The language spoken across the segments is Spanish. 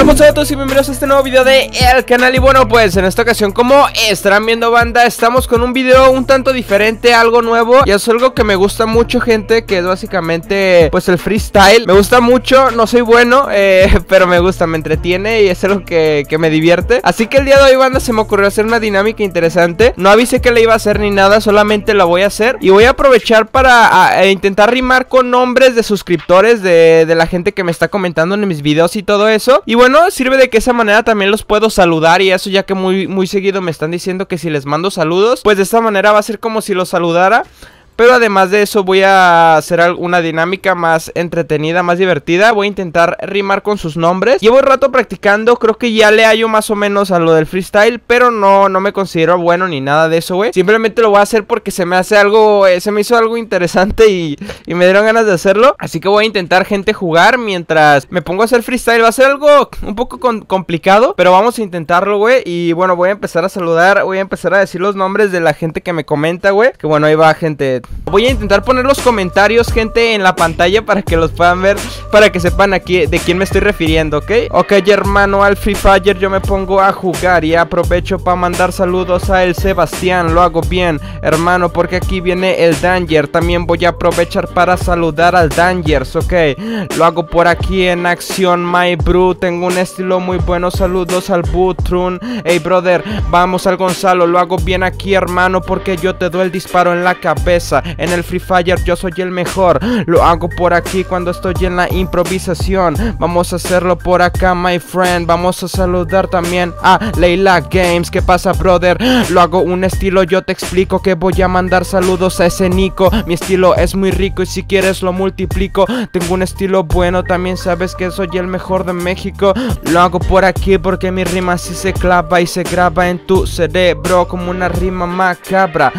Hermosos a todos y bienvenidos a este nuevo video de el canal. Y bueno, pues en esta ocasión, como estarán viendo, banda, estamos con un video un tanto diferente, algo nuevo. Y es algo que me gusta mucho, gente, que es básicamente pues el freestyle. Me gusta mucho, no soy bueno, pero me gusta, me entretiene y es algo que me divierte. Así que el día de hoy, banda, se me ocurrió hacer una dinámica interesante. No avisé que la iba a hacer ni nada, solamente la voy a hacer. Y voy a aprovechar para intentar rimar con nombres de suscriptores de la gente que me está comentando en mis videos y todo eso. Y bueno, sirve de que esa manera también los puedo saludar y eso, ya que muy seguido me están diciendo que si les mando saludos, pues de esta manera va a ser como si los saludara. Pero además de eso voy a hacer una dinámica más entretenida, más divertida. Voy a intentar rimar con sus nombres. Llevo un rato practicando, creo que ya le hallo más o menos a lo del freestyle, pero no me considero bueno ni nada de eso, güey. Simplemente lo voy a hacer porque se me hizo algo interesante y me dieron ganas de hacerlo. Así que voy a intentar, gente, jugar mientras me pongo a hacer freestyle. Va a ser algo un poco complicado, pero vamos a intentarlo, güey. Y bueno, voy a empezar a saludar, voy a empezar a decir los nombres de la gente que me comenta, güey. Que bueno, ahí va, gente. Voy a intentar poner los comentarios, gente, en la pantalla para que los puedan ver, para que sepan aquí de quién me estoy refiriendo, ¿ok? Ok, hermano, al Free Fire yo me pongo a jugar y aprovecho para mandar saludos a el Sebastián. Lo hago bien, hermano, porque aquí viene el Danger. También voy a aprovechar para saludar al Dangers, ¿ok? Lo hago por aquí en acción, my bro. Tengo un estilo muy bueno. Saludos al Butrun. Hey, brother, vamos al Gonzalo. Lo hago bien aquí, hermano, porque yo te doy el disparo en la cabeza. En el Free Fire yo soy el mejor. Lo hago por aquí cuando estoy en la improvisación. Vamos a hacerlo por acá, my friend. Vamos a saludar también a Leila Games. ¿Qué pasa, brother? Lo hago un estilo, yo te explico que voy a mandar saludos a ese Nico. Mi estilo es muy rico y si quieres lo multiplico. Tengo un estilo bueno, también sabes que soy el mejor de México. Lo hago por aquí porque mi rima sí se clava y se graba en tu cerebro como una rima macabra.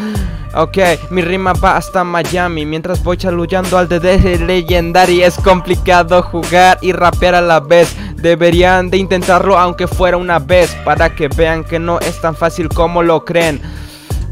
Ok, mi rima va hasta Miami. Mientras voy chalullando al DD Legendary. Es complicado jugar y rapear a la vez. Deberían de intentarlo aunque fuera una vez, para que vean que no es tan fácil como lo creen.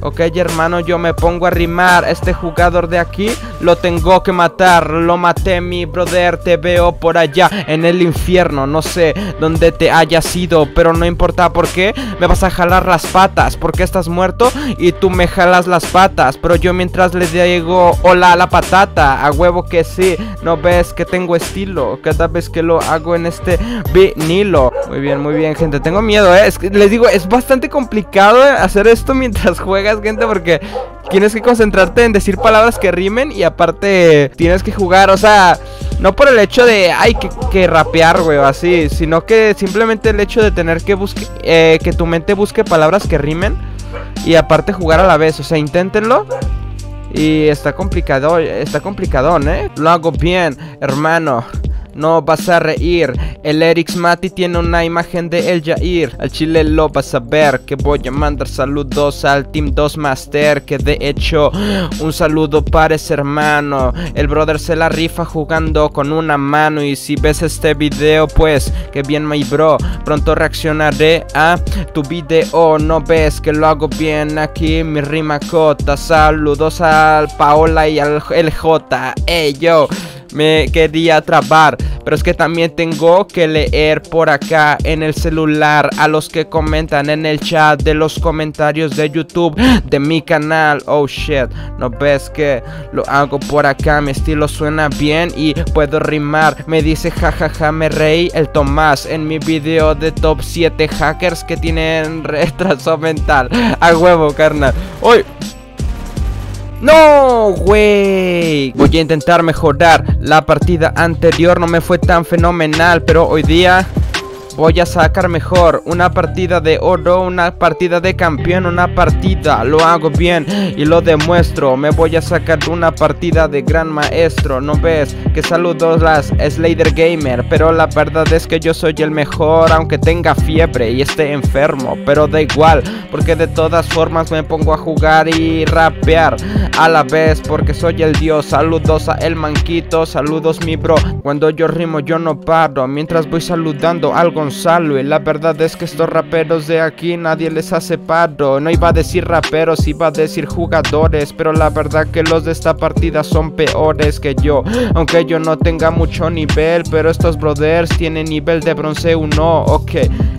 Ok, hermano, yo me pongo a rimar. Este jugador de aquí lo tengo que matar. Lo maté, mi brother. Te veo por allá en el infierno. No sé dónde te hayas ido, pero no importa porque me vas a jalar las patas, porque estás muerto y tú me jalas las patas. Pero yo mientras le digo hola a la patata. A huevo que sí. No ves que tengo estilo cada vez que lo hago en este vinilo. Muy bien, gente. Tengo miedo, es que, les digo, es bastante complicado hacer esto mientras juegas, gente, porque tienes que concentrarte en decir palabras que rimen y aparte tienes que jugar, o sea, no por el hecho de, ay, que rapear, güey, o así, sino que simplemente el hecho de tener que buscar, que tu mente busque palabras que rimen y aparte jugar a la vez, o sea, inténtenlo. Y está complicadón, lo hago bien, hermano. No vas a reír. El Erix Mati tiene una imagen de el Jair. Al chile lo vas a ver. Que voy a mandar saludos al Team 2 Master. Que de hecho, un saludo para ese hermano. El brother se la rifa jugando con una mano. Y si ves este video, pues que bien, my bro. Pronto reaccionaré a tu video. No ves que lo hago bien aquí. Mi rima cota. Saludos al Paola y al el J. Ey, yo. Me quería trabar, pero es que también tengo que leer por acá en el celular a los que comentan en el chat de los comentarios de YouTube de mi canal. Oh shit, no ves que lo hago por acá, mi estilo suena bien y puedo rimar. Me dice jajaja, ja, me reí el Tomás en mi video de top 7 hackers que tienen retraso mental. A huevo, carnal. ¡Uy! ¡No, güey! Voy a intentar mejorar. La partida anterior no me fue tan fenomenal, pero hoy día voy a sacar mejor. Una partida de oro, una partida de campeón, una partida. Lo hago bien y lo demuestro. Me voy a sacar una partida de gran maestro. ¿No ves que saludo las Slater Gamer? Pero la verdad es que yo soy el mejor, aunque tenga fiebre y esté enfermo. Pero da igual, porque de todas formas me pongo a jugar y rapear a la vez, porque soy el dios. Saludos a el Manquito, saludos mi bro. Cuando yo rimo yo no paro, mientras voy saludando algo con Salwe. La verdad es que estos raperos de aquí nadie les hace paro. No iba a decir raperos, iba a decir jugadores, pero la verdad que los de esta partida son peores que yo. Aunque yo no tenga mucho nivel, pero estos brothers tienen nivel de bronce 1. Ok,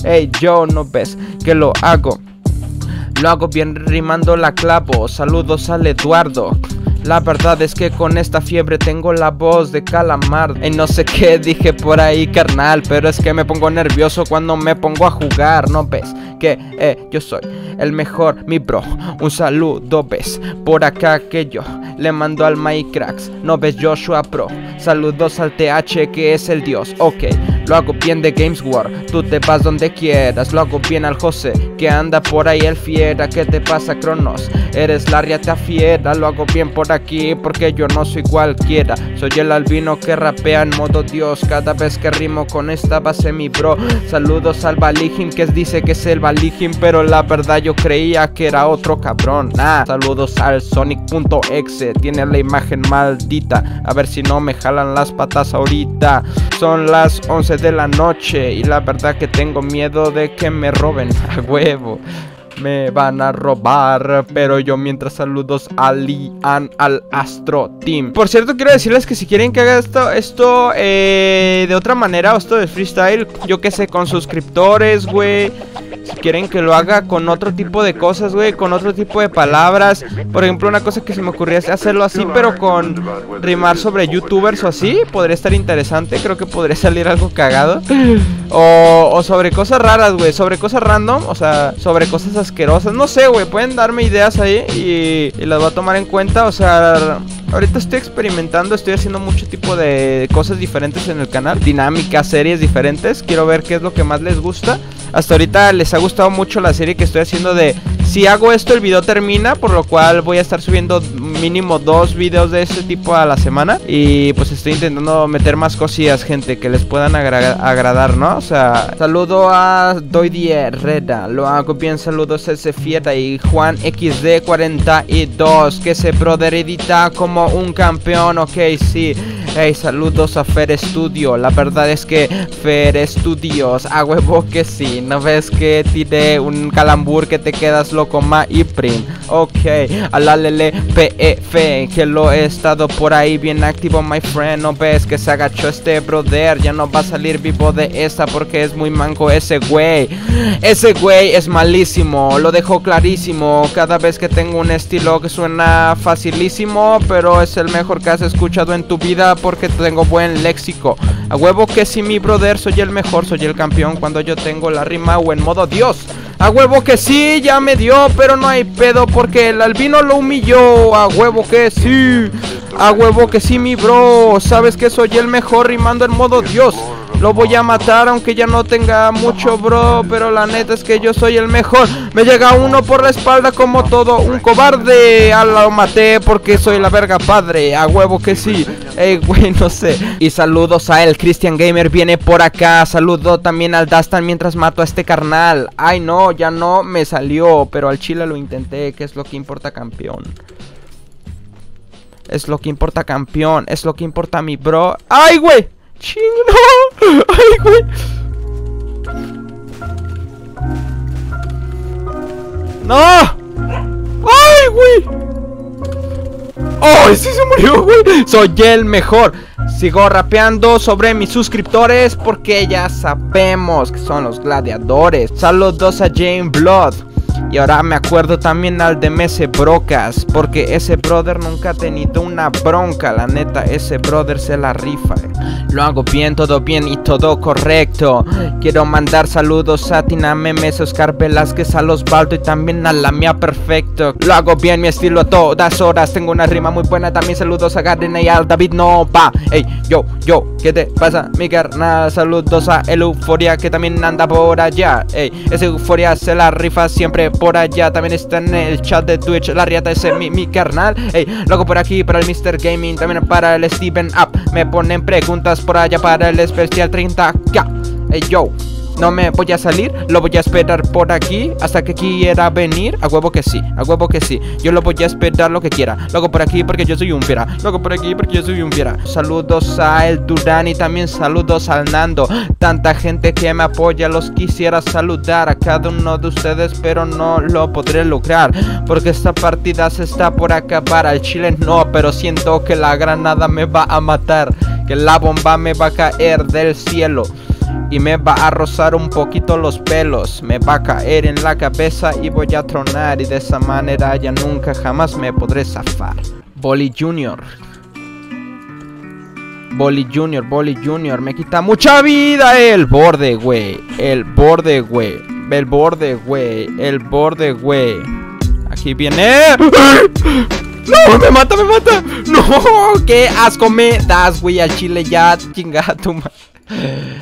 ey, yo, no ves que lo hago. Lo hago bien rimando la clavo. Saludos al Eduardo. La verdad es que con esta fiebre tengo la voz de calamar. No sé qué dije por ahí, carnal, pero es que me pongo nervioso cuando me pongo a jugar. No ves que yo soy el mejor, mi bro. Un saludo, ves, por acá que yo le mando al Mycrax. No ves, Joshua Pro. Saludos al TH que es el dios. Ok, lo hago bien de Games War. Tú te vas donde quieras. Lo hago bien al José que anda por ahí el fiera. ¿Qué te pasa, Cronos? Eres la riata fiera. Lo hago bien por aquí porque yo no soy cualquiera. Soy el albino que rapea en modo dios. Cada vez que rimo con esta base, mi bro. Saludos al Valijim que dice que es el Valijim, pero la verdad yo creía que era otro cabrón. Nah. Saludos al Sonic.exe. Tiene la imagen maldita. A ver si no me jalan las patas ahorita. Son las 11 de la noche y la verdad que tengo miedo de que me roben. A huevo, me van a robar. Pero yo mientras saludos a Lian, al Astro Team. Por cierto, quiero decirles que si quieren que haga esto de otra manera, o esto de freestyle, yo que sé, con suscriptores, güey. Si quieren que lo haga con otro tipo de cosas, güey, con otro tipo de palabras. Por ejemplo, una cosa que se me ocurría es hacerlo así, pero con rimar sobre youtubers o así. Podría estar interesante, creo que podría salir algo cagado. O sobre cosas raras, güey, sobre cosas random, o sea, sobre cosas asquerosas. No sé, güey, pueden darme ideas ahí y las voy a tomar en cuenta, o sea... Ahorita estoy experimentando, estoy haciendo mucho tipo de cosas diferentes en el canal. Dinámicas, series diferentes. Quiero ver qué es lo que más les gusta. Hasta ahorita les ha gustado mucho la serie que estoy haciendo de... Si hago esto, el video termina, por lo cual voy a estar subiendo mínimo 2 videos de este tipo a la semana. Y pues estoy intentando meter más cosillas, gente, que les puedan agradar, ¿no? O sea, saludo a Doidi Herrera, lo hago bien, saludos a ese fiera y Juan XD42, que se brother edita como un campeón, ok, sí. Hey, saludos a Fer Studio, la verdad es que Fer Studios, a huevo que sí, ¿no ves que tiré un calambur que te quedas loco, ma y print? Ok, a la Lele PF, que lo he estado por ahí bien activo, my friend, ¿no ves que se agachó este brother? Ya no va a salir vivo de esta porque es muy manco ese güey. Ese güey es malísimo, lo dejo clarísimo, cada vez que tengo un estilo que suena facilísimo, pero es el mejor que has escuchado en tu vida. Porque tengo buen léxico. A huevo que sí, mi brother, soy el mejor, soy el campeón cuando yo tengo la rima o en modo dios. A huevo que sí, ya me dio, pero no hay pedo porque el albino lo humilló. A huevo que sí, a huevo que sí, mi bro. Sabes que soy el mejor rimando en modo dios. Lo voy a matar aunque ya no tenga mucho, bro, pero la neta es que yo soy el mejor. Me llega uno por la espalda como todo un cobarde. A lo maté porque soy la verga padre. A huevo que sí. Ey, güey, no sé. Y saludos a él, Christian Gamer viene por acá. Saludo también al Dastan mientras mato a este carnal. Ay no, ya no me salió, pero al chile lo intenté, que es lo que importa, campeón. Es lo que importa, campeón. Es lo que importa, mi bro. Ay, güey. ¡Chino! ¡Ay, güey! ¡No! ¡Ay, güey! ¡Oh, sí se murió, güey! Soy el mejor. Sigo rapeando sobre mis suscriptores porque ya sabemos que son los gladiadores. Saludos a Jane Blood. Y ahora me acuerdo también al de Mese Brocas, porque ese brother nunca ha tenido una bronca. La neta, ese brother se la rifa. Lo hago bien, todo bien y todo correcto. Quiero mandar saludos a Tina Memes, Oscar Velázquez, a los Baldo y también a la mía perfecto. Lo hago bien, mi estilo a todas horas. Tengo una rima muy buena. También saludos a Garena y al David Nova. Ey, yo, ¿qué te pasa, mi carnal? Saludos a el Euforia que también anda por allá. Ey, ese Euforia se la rifa siempre. Por allá también está en el chat de Twitch. La riata es mi carnal. Ey, loco por aquí para el Mr. Gaming. También para el Steven Up. Me ponen preguntas por allá para el especial 30k. Ey, yo. no me voy a salir, lo voy a esperar por aquí hasta que quiera venir. A huevo que sí, a huevo que sí. Yo lo voy a esperar lo que quiera. Loco por aquí porque yo soy un fiera. Loco por aquí porque yo soy un fiera. Saludos a El Durán y también saludos al Nando. Tanta gente que me apoya, los quisiera saludar a cada uno de ustedes, pero no lo podré lograr porque esta partida se está por acabar. Al chile no, pero siento que la granada me va a matar, que la bomba me va a caer del cielo y me va a rozar un poquito los pelos, me va a caer en la cabeza y voy a tronar, y de esa manera ya nunca jamás me podré zafar. Boli Junior, Boli Junior, Boli Junior, me quita mucha vida el borde, güey. El borde, güey. El borde, güey. El borde, güey. Aquí viene. ¡No! ¡Me mata, me mata! ¡No! ¡Qué asco me das, güey! Al chile ya, chingada tu madre.